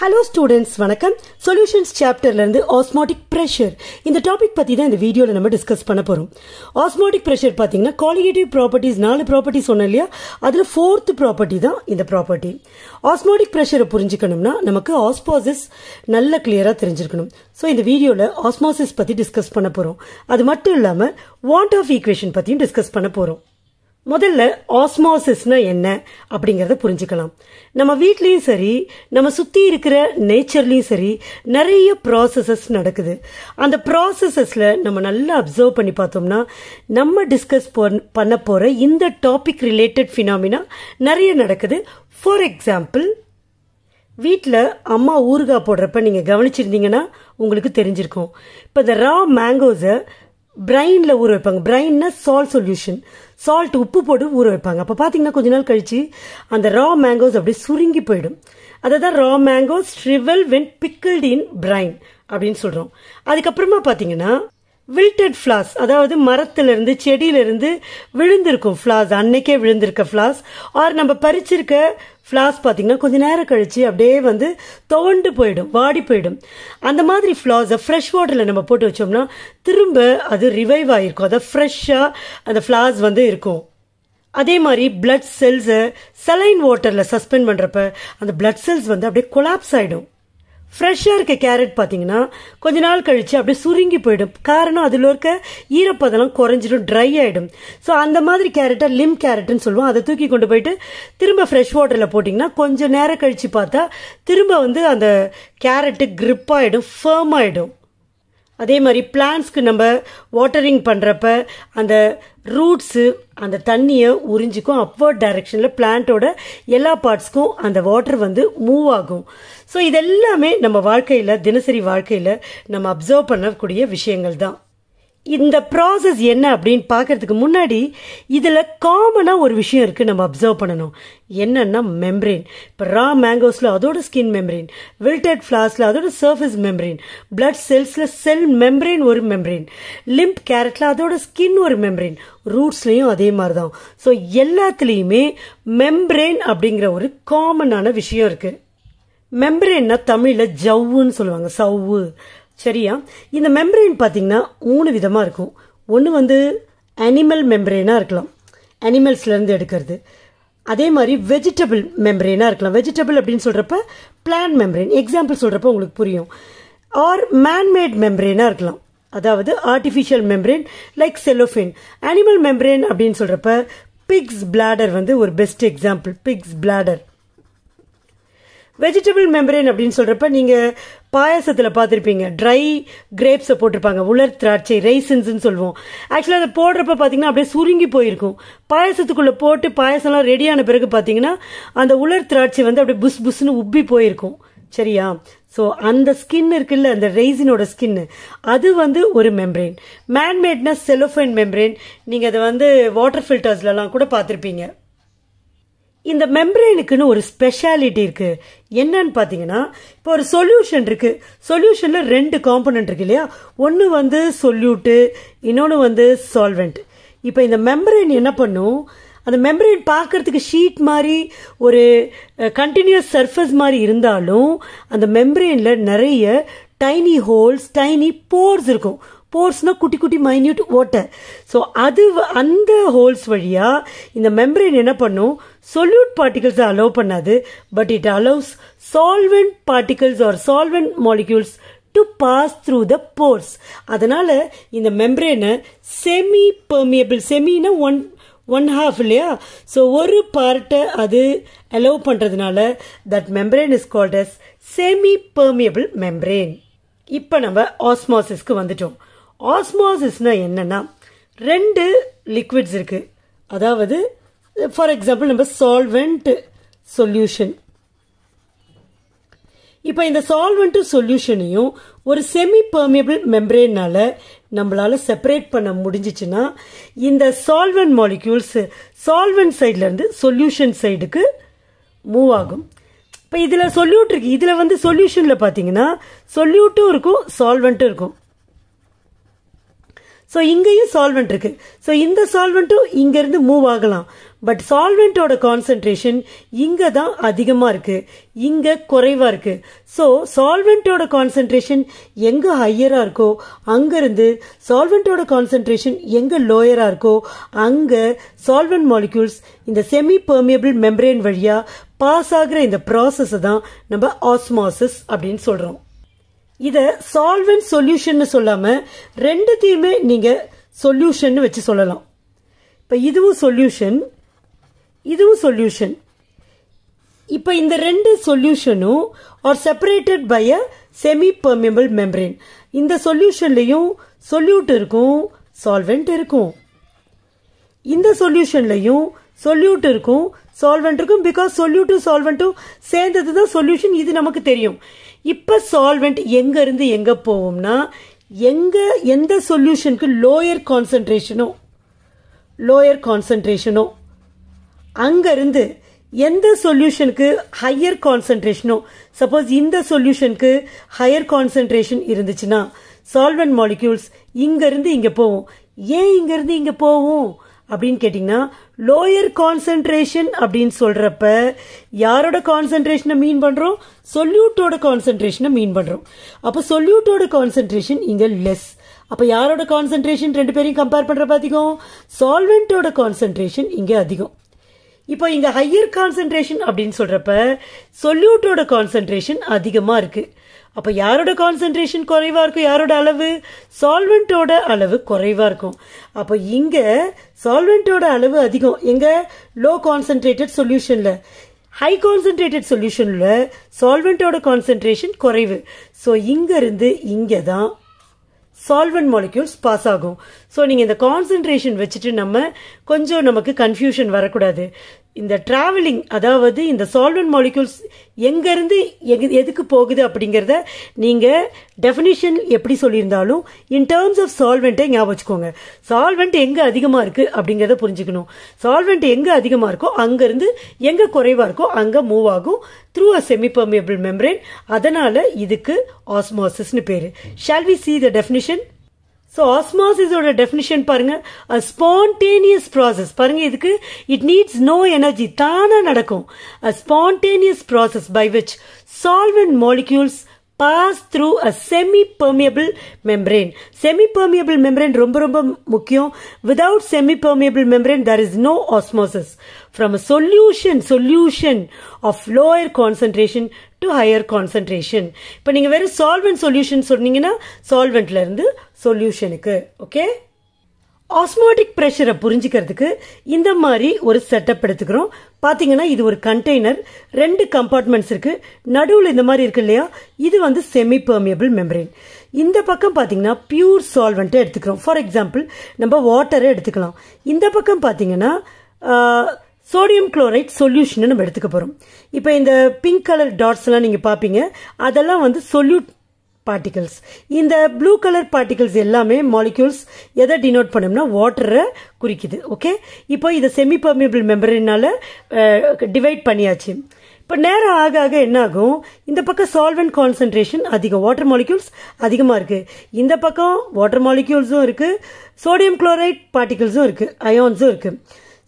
Hello students, vanakkam. Solutions chapter la irundhu osmotic pressure. Indha topic pathi dhaan indha video la nama discuss panna porom. Osmotic pressure pathina colligative properties 4 properties sonnalaya adula fourth property dhaan indha property. Osmotic pressure purinjikanumna namakku osmosis nalla clear ah therinjirukanum. So indha video la osmosis pathi discuss panna porom. Adu mattum illama Vant Hoff equation pathiyum discuss panna porom. முதல்ல ஆஸ்மோசிஸ்னா என்ன அப்படிங்கறத புரிஞ்சுக்கலாம். நம்ம வீட்லயும் சரி, நம்ம சுத்தி இருக்கிற நேச்சர்லயும் சரி, நிறைய processes நடக்குது. அந்த processesல நம்ம நல்லா observe பண்ணி பார்த்தோம்னா நம்ம டிஸ்கஸ் பண்ண போற இந்த டாபிக் ரிலேட்டட் phenomena நிறைய நடக்குது. For example, வீட்ல அம்மா ஊறுகாய் போடுறப்ப நீங்க கவனிச்சிருந்தீங்கன்னா உங்களுக்கு தெரிஞ்சிருக்கும். இப்ப the raw mangoes பிரைன்ல ஊற வைப்பாங்க. பிரைன்னா salt solution. சால்ட் உப்பு போட்டு ஊற வைப்பாங்க. அப்ப பாத்தீங்கன்னா கொஞ்ச நாள் கழிச்சு அந்த ரா மேங்கோஸ் அப்படியே சுருங்கி போயிடும். அதான் raw mangoes shrivel when pickled in brine அப்படின்னு சொல்றோம். அதுக்கப்புறமா பாத்தீங்கன்னா wilted flowers, அதாவது மரத்துல இருந்து செடியில இருந்து விழுந்திருக்கும் flowers, அன்னைக்கே விழுந்திருக்க flowers ஆர் நம்ம பறிச்சிருக்க flowers பாத்தீங்கன்னா கொஞ்ச நேரம் கழிச்சு அப்படியே வந்து தோண்டு போயிடும், வாடி போயிடும். அந்த மாதிரி flowers fresh waterல நம்ம போட்டு வச்சோம்னா திரும்ப அது revive ஆயிருக்கும். அத ஃப்ரெஷ்ஷா அந்த flowers வந்து இருக்கும். அதே மாதிரி blood cells saline waterல சஸ்பெண்ட் பண்றப்ப அந்த blood cells வந்து அப்படியே collapse ஆயிடும். ஃப்ரெஷ்ஷா இருக்க கேரட் பாத்தீங்கன்னா கொஞ்ச நாள் கழிச்சு அப்படியே சுருங்கி போயிடும். காரணம் அதுல இருக்க ஈரப்பதம் குறைஞ்சிடும், ட்ரை ஆயிடும். சோ அந்த மாதிரி கேரட்டை லிம் கேரட்னு சொல்லுவோம். அதை தூக்கி கொண்டு போயிட்டு திரும்ப ஃப்ரெஷ் வாட்டர்ல போட்டீங்கன்னா கொஞ்ச நேரம் கழிச்சு பார்த்தா திரும்ப வந்து அந்த கேரட்டு கிரிப் ஆயிடும், ஃபர்ம் ஆயிடும். அதே மாதிரி பிளான்ட்ஸ்க்கு நம்ம வாட்டரிங் பண்றப்ப அந்த ரூட்ஸ் அந்த தண்ணியை உறிஞ்சிக்கும். அப்வர்ட் டைரக்ஷன்ல பிளான்ட்டோட எல்லா பார்ட்ஸ்க்கும் அந்த வாட்டர் வந்து மூவ் ஆகும். ஸோ இதெல்லாமே நம்ம வாழ்க்கையில தினசரி வாழ்க்கையில நம்ம அப்சர்வ் பண்ணக்கூடிய விஷயங்கள் தான். இந்த ப்ராசஸ் என்ன அப்படின்னு பார்க்கறதுக்கு முன்னாடி இதுல காமனா ஒரு விஷயம் இருக்கு, நம்ம அப்சர்வ் பண்ணணும். என்னன்னா மெம்பரேன். இப்போ ரா மேங்கோஸ்ல அதோட ஸ்கின் மெம்பரேன், வில்டட் ஃபிளாஸ்ல அதோட சர்ஃபேஸ் மெம்பரேன், பிளட் செல்ஸ்ல செல் மெம்பரேன் ஒரு மெம்பரேன், லிம்ப் கேரட்ல அதோட ஸ்கின் ஒரு மெம்பரேன், ரூட்ஸ்லயும் அதே மாதிரிதான். ஸோ எல்லாத்துலயுமே மெம்பரேன் அப்படிங்கிற ஒரு காமனான விஷயம் இருக்கு. மெம்பரேன்னா தமிழ்ல ஜவ்வுன்னு சொல்லுவாங்க, சவ்வு, சரியா? இந்த மெம்பரேன் பார்த்தீங்கன்னா 3 விதமா இருக்கும். ஒன்று வந்து அனிமல் மெம்பரேனாக இருக்கலாம், அனிமல்ஸ்லேருந்து எடுக்கிறது. அதே மாதிரி வெஜிடபிள் மெம்பரேனாக இருக்கலாம். வெஜிடபிள் அப்படின்னு சொல்கிறப்ப பிளான்ட் மெம்பரேன் எக்ஸாம்பிள் சொல்கிறப்ப உங்களுக்கு புரியும். ஆர் மேன்மேட் மெம்பரேனாக இருக்கலாம், அதாவது artificial membrane like cellophane. Animal membrane அப்படின்னு சொல்கிறப்ப பிக்ஸ் பிளாடர் வந்து ஒரு best example, pig's bladder. Vegetable membrane அப்படின்னு சொல்றப்ப நீங்க பாயசத்துல பாத்திருப்பீங்க, ட்ரை கிரேப்ஸை போட்டிருப்பாங்க, உலர் திராட்சை, ரைசன்ஸ்ன்னு சொல்லுவோம். ஆக்சுவலா அதை போடுறப்ப பாத்தீங்கன்னா அப்படியே சுருங்கி போயிருக்கும். பாயசத்துக்குள்ள போட்டு பாயசம் எல்லாம் ரெடியான பிறகு பாத்தீங்கன்னா அந்த உலர் திராட்சை வந்து அப்படியே புஷ் புஷ்ன்னு உப்பி போயிருக்கும், சரியா? ஸோ அந்த ஸ்கின் இருக்குல்ல, அந்த ரெய்சினோட ஸ்கின், அது வந்து ஒரு மெம்பரேன். மேன்மேட்னா cellophane membrane. நீங்க அதை வந்து வாட்டர் ஃபில்டர்ஸ்லாம் கூட பாத்திருப்பீங்க. இந்த மெம்பரேனுக்குன்னு ஒரு ஸ்பெஷாலிட்டி இருக்கு. என்னன்னு பாத்தீங்கன்னா இப்போ ஒரு சொல்யூஷன் இருக்கு, சொல்யூஷன்ல 2 காம்பனன்ட் இருக்கு இல்லையா? ஒன்னு வந்து solute, இன்னொன்னு வந்து solvent. இப்போ இந்த மெம்பரேன் என்ன பண்ணும், அந்த மெம்பரேன் பார்க்கறதுக்கு ஷீட் மாதிரி ஒரு கண்டினியூஸ் சர்ஃபேஸ் மாதிரி இருந்தாலும் அந்த மெம்பரேன்ல நிறைய டைனி ஹோல்ஸ், டைனி போர்ஸ் இருக்கும். போர்ஸ்னா குட்டி குட்டி மைன்யூட் வாட்டர். ஸோ அது அந்த ஹோல்ஸ் வழியா இந்த மெம்பரேன் என்ன பண்ணும், சொல்யூட் பார்ட்டிகல்ஸ் அலோவ் பண்ணாது, but it allows solvent particles or solvent molecules to pass through the pores. அதனால இந்த மெம்பரேனை செமி பெர்மியபிள், செமினா 1/2 இல்லையா? ஸோ ஒரு பார்ட்டை அது அலோவ் பண்றதுனால that membrane is called as semi permeable membrane. இப்ப நம்ம ஆஸ்மோசிஸ்க்கு வந்துட்டோம். ஆஸ்மோசிஸ்னா என்னன்னா 2 லிக்விட்ஸ் இருக்கு, அதாவது ஃபார் எக்ஸாம்பிள் நம்ம சால்வெண்ட், சொல்யூஷன். இப்போ இந்த சால்வெண்ட் சொல்யூஷனையும் ஒரு செமி பெர்மியபிள் மெம்பரேனால நம்மளால செப்பரேட் பண்ண முடிஞ்சிச்சுன்னா இந்த சால்வெண்ட் மாலிக்யூல்ஸ் சால்வெண்ட் சைட்ல இருந்து சொல்யூஷன் சைடுக்கு மூவ் ஆகும். இப்போ இதுல சொல்யூட் இருக்கு, இதுல வந்து சொல்யூஷன்ல பாத்தீங்கன்னா சொல்யூட்டும் இருக்கும், சால்வெண்ட்டும் இருக்கும். ஸோ இங்கேயும் சால்வெண்ட் இருக்கு. ஸோ இந்த சால்வெண்ட்டும் இங்க இருந்து மூவ் ஆகலாம், But solvent oda concentration inga dhaan adhigama irukku, inga koraiva irukku. So solvent oda concentration enga higher a irukko anga irundhu solvent oda concentration enga lower a irukko anga solvent molecules in the semi permeable membrane valiya pass agra indha process dhaan namba osmosis appdin solrom. Ida solvent solution nu sollama rendu thiyume neenga solution nu vechi sollalam. Ipa இதுவும் solution. இப்போ இந்த ரெண்டு சொல்யூஷனும் are separated by a semi permeable membrane. இந்த சொல்யூஷன்லயும் solute இருக்கும், solvent இருக்கும். இந்த சொல்யூஷன்லயும் சொல்யூட் இருக்கும், சால்வெண்ட் இருக்கும். பிகாஸ் சொல்யூட்டும் சால்வெண்ட்டும் சேர்ந்தது தான் சொல்யூஷன், இது நமக்கு தெரியும். இப்போ சால்வெண்ட் எங்க இருந்து எங்க போகும்னா, எந்த சொல்யூஷனுக்கு லோயர் கான்சென்ட்ரேஷனோ அங்கிருந்து எந்த சொல்யூஷனுக்கு ஹையர் கான்சென்ட்ரேஷனோ, சப்போஸ் இந்த சொல்யூஷனுக்கு ஹையர் கான்சென்ட்ரேஷன் இருந்துச்சுன்னா சால்வெண்ட் மாலிக்யூல்ஸ் இங்கிருந்து இங்க போவோம். ஏன் இங்கிருந்து இங்க போவோம் அப்படின்னு கேட்டிங்கன்னா, லோயர் கான்சென்ட்ரேஷன் அப்படின்னு சொல்றப்ப யாரோட கான்சென்ட்ரேஷனை மீன் பண்றோம்? சொல்யூட்டோட கான்சென்ட்ரேஷனை மீன் பண்றோம். அப்போ சொல்யூட்டோட கான்சென்ட்ரேஷன் இங்க லெஸ். அப்போ யாரோட கான்சென்ட்ரேஷன் ரெண்டு பேரையும் கம்பேர் பண்றப்ப அதிகம், சால்வெண்டோட கான்சென்ட்ரேஷன் இங்க அதிகம். இப்போ இங்க ஹையர் கான்சென்ட்ரேஷன் அப்படின்னு சொல்றப்ப சொல்யூட்டோட கான்சென்ட்ரேஷன் அதிகமா இருக்கு. அப்போ யாரோட கான்சென்ட்ரேஷன் குறைவா இருக்கும்? யாரோட அளவு? சால்வெண்டோட அளவு குறைவா இருக்கும். அப்போ இங்க சால்வெண்டோட அளவு அதிகம், எங்க லோ கான்சென்ட்ரேட்டட் சொல்யூஷன்ல. ஹை கான்சென்ட்ரேட்டட் சொல்யூஷன்ல சால்வெண்டோட கான்சென்ட்ரேஷன் குறைவு. ஸோ இங்க இருந்து இங்க தான் solvent molecules pass ஆகும். ஸோ நீங்கள் இந்த கான்சென்ட்ரேஷன் வச்சுட்டு நம்ம கொஞ்சம் நமக்கு கன்ஃபியூஷன் வரக்கூடாது. இந்த டிராவலிங், அதாவது இந்த சால்வெண்ட் மாலிக்யூல்ஸ் எங்கேருந்து எதுக்கு போகுது அப்படிங்கிறத நீங்கள் டெஃபினிஷன் எப்படி சொல்லியிருந்தாலும் இன் டேர்ம்ஸ் ஆஃப் சால்வெண்ட்டை ஞாபகம் வச்சுக்கோங்க. சால்வெண்ட் எங்கே அதிகமாக இருக்குது அப்படிங்கிறத புரிஞ்சுக்கணும். சால்வெண்ட் எங்கே அதிகமாக இருக்கோ அங்கேருந்து எங்கே குறைவாக இருக்கோ அங்கே மூவ் ஆகும் through a semi permeable membrane. அதனால் இதுக்கு ஆஸ்மோசிஸ்னு பேர். Shall we see the definition? So osmosis oda definition பாருங்க, a spontaneous process. பாருங்க, இதுக்கு it needs no energy, தானா நடக்கும். A spontaneous process by which solvent molecules pass through a semi-permeable membrane. Semi-permeable membrane ரொம்ப ரொம்ப முக்கியம். Without semi-permeable membrane there is no osmosis. From a solution of lower concentration to higher concentration. இப்போ நீங்க வேற solvent solution சொன்னீங்கன்னா solventல இருந்து சொல்யூஷனுக்கு. Okay, osmotic பிரஷரை புரிஞ்சுக்கிறதுக்கு இந்த மாதிரி ஒரு செட்டப் எடுத்துக்கிறோம். பார்த்தீங்கன்னா இது ஒரு கண்டெய்னர், ரெண்டு கம்பார்ட்மெண்ட்ஸ் இருக்கு, நடுவில் இந்த மாதிரி இருக்கு இல்லையா, இது வந்து செமி பெர்மியபிள் மெம்பரேன். இந்த பக்கம் பார்த்தீங்கன்னா பியூர் சால்வெண்ட்டை எடுத்துக்கிறோம். ஃபார் எக்ஸாம்பிள் நம்ம வாட்டரை எடுத்துக்கலாம். இந்த பக்கம் பார்த்தீங்கன்னா சோடியம் குளோரைட் சொல்யூஷன் நம்ம எடுத்துக்க போகிறோம். இப்போ இந்த பிங்க் கலர் டாட்ஸ் எல்லாம் நீங்கள் பார்ப்பீங்க, அதெல்லாம் வந்து சொல்யூட் பார்ட்டிகல்ஸ். இந்த ப்ளூ கலர் பார்ட்டிகல்ஸ் எல்லாமே மாலிக்யூல்ஸ். எதை டினோட் பண்ணோம்னா வாட்டரை குறிக்குது. ஓகே, இப்போ இதை செமி பெர்மியபிள் மெம்பரேனால டிவைட் பண்ணியாச்சு. இப்போ நேரம் ஆக ஆக என்ன ஆகும், இந்த பக்கம் சால்வெண்ட் கான்சென்ட்ரேஷன் அதிகம், வாட்டர் மாலிக்யூல்ஸ் அதிகமாக இருக்குது. இந்த பக்கம் வாட்டர் மாலிக்யூல்ஸும் இருக்குது, சோடியம் குளோரைட் பார்ட்டிகல்ஸும் இருக்குது, அயான்ஸும் இருக்குது.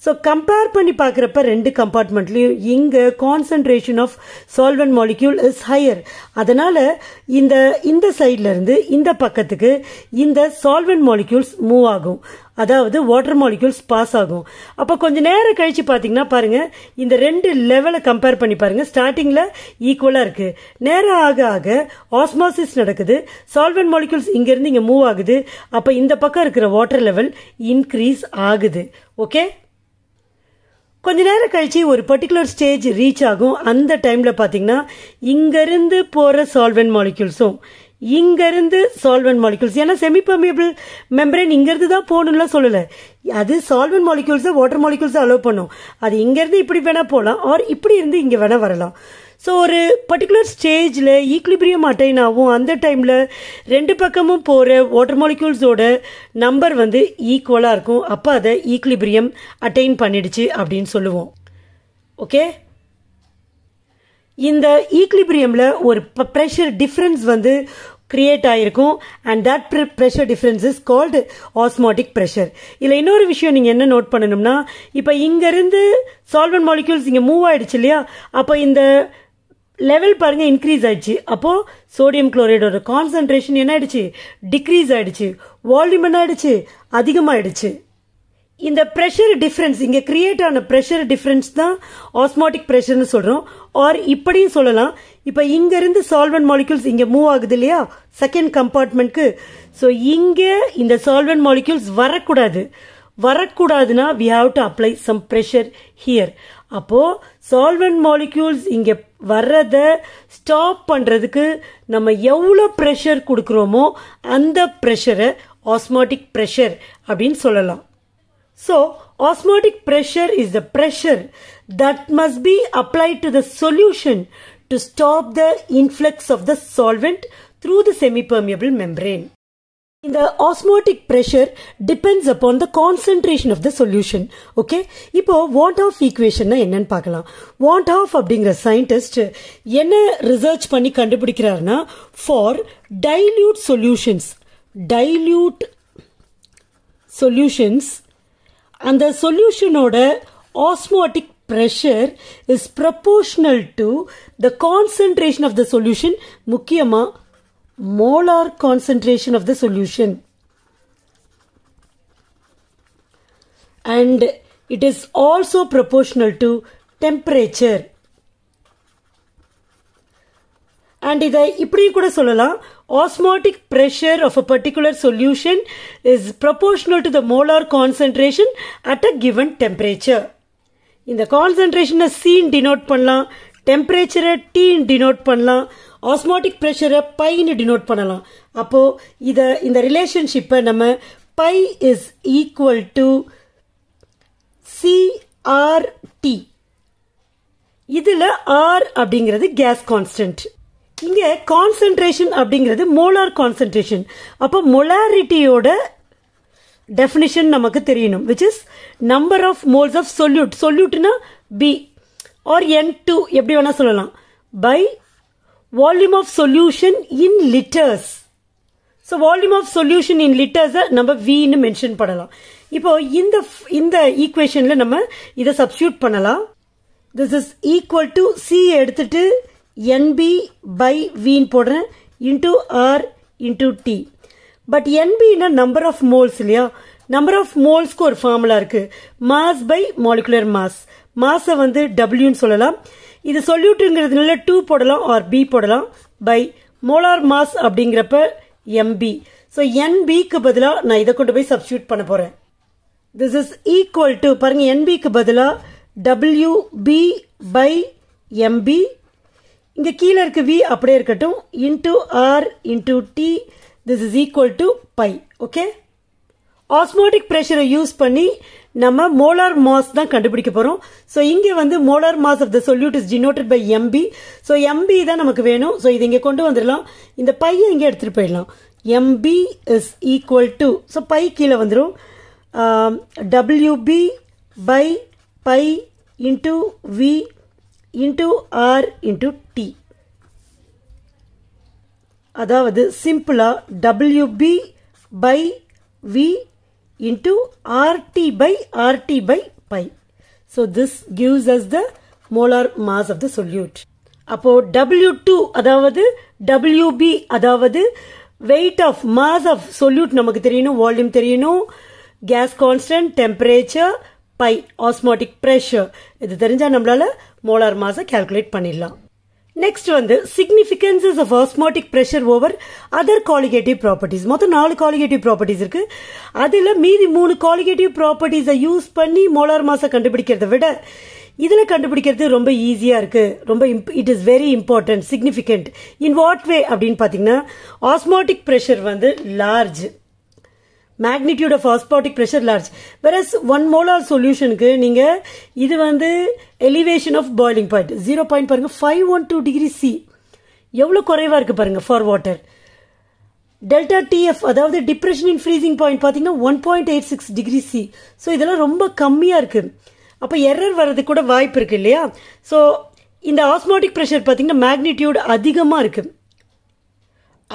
ஸோ கம்பேர் பண்ணி பார்க்குறப்ப ரெண்டு கம்பார்ட்மெண்ட்லையும் இங்கே concentration of solvent molecule is higher. அதனால் இந்த சைட்லேருந்து இந்த பக்கத்துக்கு இந்த சால்வெண்ட் மாலிக்யூல்ஸ் மூவ் ஆகும், அதாவது வாட்டர் மாலிக்யூல்ஸ் பாஸ் ஆகும். அப்போ கொஞ்சம் நேரம் கழித்து பார்த்தீங்கன்னா பாருங்கள், இந்த ரெண்டு லெவலை கம்பேர் பண்ணி பாருங்கள். ஸ்டார்டிங்கில் ஈக்குவலாக இருக்குது, நேரம் ஆக ஆக ஆஸ்மோசிஸ் நடக்குது, சால்வெண்ட் மாலிக்யூல்ஸ் இங்கேருந்து இங்கே மூவ் ஆகுது. அப்போ இந்த பக்கம் இருக்கிற வாட்டர் லெவல் இன்க்ரீஸ் ஆகுது. ஓகே, கொஞ்ச நேரம் கழிச்சு ஒரு பர்டிகுலர் ஸ்டேஜ் ரீச் ஆகும். அந்த டைம்ல பாத்தீங்கன்னா இங்கிருந்து போற சால்வெண்ட் மாலிக்யூல்ஸும் இங்கிருந்து சால்வெண்ட் மாலிக்யூல்ஸ், ஏன்னா செமி பெர்மியபிள் மெம்பரேன் இங்கிருந்து தான் போகணும்ல சொல்லல, அது சால்வெண்ட் மாலிக்யூல்ஸை வாட்டர் மாலிக்யூல்ஸை அலோவ் பண்ணும். அது இங்கிருந்து இப்படி வேணா போகலாம், ஆர் இப்படி இருந்து இங்க வேணா வரலாம். ஸோ ஒரு பர்டிகுலர் ஸ்டேஜில் ஈக்லிபிரியம் அட்டைன் ஆகும். அந்த டைமில் ரெண்டு பக்கமும் போகிற வாட்டர் மாலிக்யூல்ஸோட நம்பர் வந்து ஈக்குவலாக இருக்கும். அப்போ அதை ஈக்லிபிரியம் அட்டைன் பண்ணிடுச்சு அப்படின்னு சொல்லுவோம். ஓகே, இந்த ஈக்லிபிரியமில் ஒரு ப்ரெஷர் டிஃப்ரென்ஸ் வந்து create aayirkum, and that pressure difference is called osmotic pressure. Illa innoru vishayam neenga enna note pannanumna, ipa inga irundhu solvent molecules inga move aidichu illaya, appo inda level parunga increase aidichu, appo sodium chloride oda concentration enna aidichu, decrease aidichu, volume enna aidichu, adhigam aidichu. In the pressure difference, inge create on a pressure difference na osmotic pressure nu solrom, or ipadiyum solalam. Ipa inga irundhu solvent molecules inge move agudilaya second compartment ku, so inge inda solvent molecules varakudaduna we have to apply some pressure here. Appo solvent molecules inge varradha stop pandradhukku nama evlo pressure kudukromo and the pressure osmotic pressure abdin solalam. So, osmotic pressure is the pressure that must be applied to the solution to stop the influx of the solvent through the semi-permeable membrane. The osmotic pressure depends upon the concentration of the solution. Okay? Now, Vant Hoff Equation na enna nu paakalam. Vant Hoff abdingra scientist enna research panni kandupidikkrarna for dilute solutions. And the solution order osmotic pressure is proportional to the concentration of the solution, mukkiyama molar concentration of the solution, and it is also proportional to temperature. And idha ipdi kuda solalam, osmotic pressure of a particular solution is proportional to the molar concentration at a given temperature. In the concentration na C in denote pannalam, temperature na T in denote pannalam, osmotic pressure na pi in denote pannalam. Appo idha in the relationship nama pi is equal to CRT. Idhila R abdingiradhu gas constant. இங்கே concentration அப்படிங்கிறது molar concentration. அப்போ molarity ஓட definition நமக்கு தெரியணும், which is number of moles of solute. Soluteனா B or N2 எப்படி வேணா சொல்லலாம், by volume of solution in liters. So volume of solution in liters நம்ம V ன்னு mention பண்ணலாம். இப்போ இந்த equationல நம்ம இத substitute பண்ணலாம். This is equal to C எடுத்துட்டு NB by V போடுறேன் into R into T. But NB னா number of moles இல்லையா, number of moles க்கு ஒரு ஃபார்முலா இருக்கு, mass by molecular mass. மாஸை வந்து W ன்னு சொல்லலாம், இது சொல்யூட்டுங்கிறதுனால 2 போடலாம் or B போடலாம், by molar mass அப்படிங்கிறப்ப MB. So NB க்கு பதிலா நான் இதை கொண்டு போய் சப்ஸ்டிட்யூட் பண்ண போறேன். This is equal to பாருங்க NB க்கு பதிலா WB by MB. இங்க கீழே இருக்கு V அப்படியே இருக்கட்டும், into R into T. This is equal to pi. Okay? Osmotic pressure use பண்ணி நம்ம molar mass தான் கண்டுபிடிக்க போறோம். So இங்க வந்து molar mass of the solute is denoted by MB. So MB தான் நமக்கு வேணும். So இது இங்க கொண்டு வந்துடலாம், இந்த பையை இங்க எடுத்துட்டு போயிடலாம். MB is equal to, so pi கீழே வந்துரும், WB by pi into V into R into T. அதாவது சிம்பிளா WB by V into RT by RT by pi. So this gives us the molar mass of the solute. அப்போ W2 அதாவது WB அதாவது weight of mass of solute நமக்கு தெரியணும், volume தெரியணும், gas constant, temperature, pi, osmotic pressure. இது தெரிஞ்சா நம்மளால molar mass calculate பண்ணிடலாம். நெக்ஸ்ட் வந்து significances of osmotic pressure over other colligative properties. மொத்தம் 4 colligative properties இருக்கு, அதுல மீதி 3 colligative properties யூஸ் பண்ணி molar mass கண்டுபிடிக்கிறத விட இதுல கண்டுபிடிக்கிறது ரொம்ப ஈஸியா இருக்கு, ரொம்ப it is very important. Significant in what way அப்படின்னு பாத்தீங்கன்னா, osmotic pressure வந்து large, magnitude of osmotic pressure large, whereas 1 molar solution க்கு நீங்க இது வந்து elevation of boiling point 0 பாருங்க 512 degree C எவ்வளவு குறைவா இருக்கு பாருங்க for water. delta TF அதாவது depression in freezing point பாத்தீங்கன்னா 1.86 degree C. சோ இதெல்லாம் ரொம்ப கம்மியா இருக்கு, அப்ப எரர் வரது கூட வாய்ப்பு இருக்கு இல்லையா. சோ இந்த osmotic pressure பாத்தீங்கன்னா magnitude அதிகமா இருக்கு,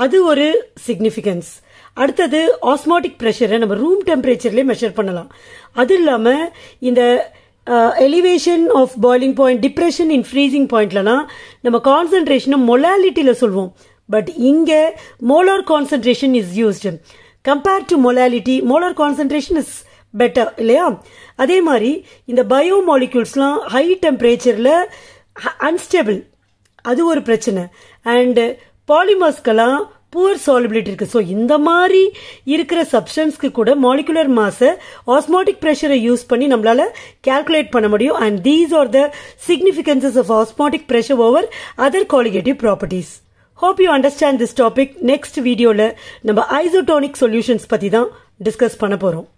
அது ஒரு significance. அடுத்தது osmotic pressure நம்ம room temperature ல measure பண்ணலாம். அது இல்லாம இந்த elevation of boiling point, depression in freezing point லனா நம்ம concentration molarity ல சொல்வோம். But இங்க molar concentration is used. Compared to molarity, molar concentration is better இல்லையா? அதே மாதிரி இந்த biomoleculesலாம் high temperature ல unstable. அது ஒரு பிரச்சனை. And polymers Kalam poor solubility இருக்கு. So இந்த மாதிரி இருக்கிற substanceக்கு கூட molecular mass osmotic pressure use பண்ணி நம்மளால calculate பண்ண முடியும். And these are the significances of osmotic pressure over other colligative properties. Hope you understand this topic. Next videoல நம்ம isotonic solutions பத்தி தான் discuss பண்ண போறோம்.